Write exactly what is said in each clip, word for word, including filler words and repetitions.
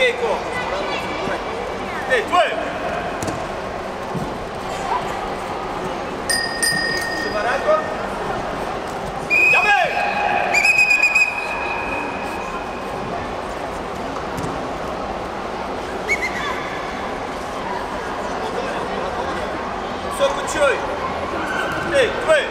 Кейко. Эй, твой! Шибарако. Давай! Сокучой. Эй, твой!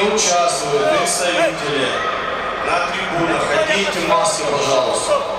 Участвуют представители на трибунах. Отдельте маски, пожалуйста.